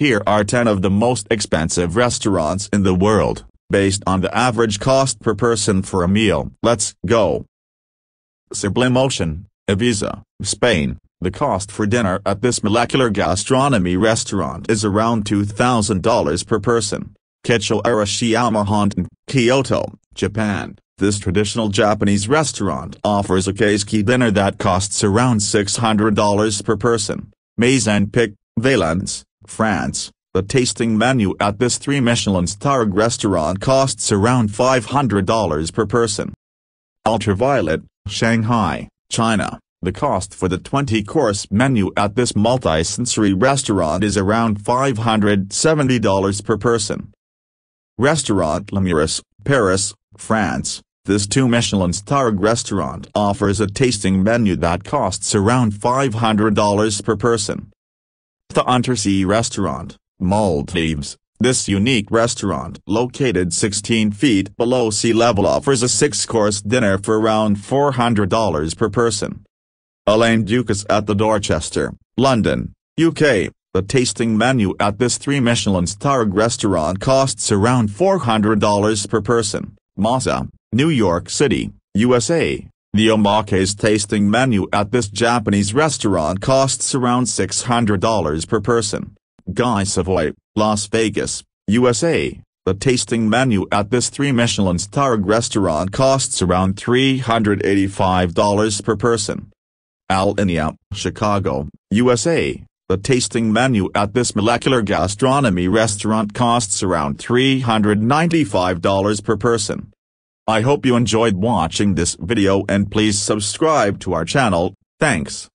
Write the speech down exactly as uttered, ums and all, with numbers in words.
Here are ten of the most expensive restaurants in the world, based on the average cost per person for a meal. Let's go. Sublimotion, Ibiza, Spain. The cost for dinner at this molecular gastronomy restaurant is around two thousand dollars per person. Kitcho Arashiyama Honten, Kyoto, Japan. This traditional Japanese restaurant offers a keisuke dinner that costs around six hundred dollars per person. Maison Pic, Valence, France. The tasting menu at this three Michelin-starred restaurant costs around five hundred dollars per person. Ultraviolet, Shanghai, China. The cost for the twenty-course menu at this multi-sensory restaurant is around five hundred seventy dollars per person. Restaurant Le Meurice, Paris, France. This two Michelin-starred restaurant offers a tasting menu that costs around five hundred dollars per person. Ithaa Undersea Restaurant, Maldives. This unique restaurant, located sixteen feet below sea level, offers a six-course dinner for around four hundred dollars per person. Alain Ducasse at the Dorchester, London, U K. The tasting menu at this three Michelin-starred restaurant costs around four hundred dollars per person. Masa, New York City, U S A. The omakase tasting menu at this Japanese restaurant costs around six hundred dollars per person. Guy Savoy, Las Vegas, U S A. The tasting menu at this three Michelin-starred restaurant costs around three hundred eighty-five dollars per person. Alinea, Chicago, U S A. The tasting menu at this molecular gastronomy restaurant costs around three hundred ninety-five dollars per person. I hope you enjoyed watching this video, and please subscribe to our channel. Thanks.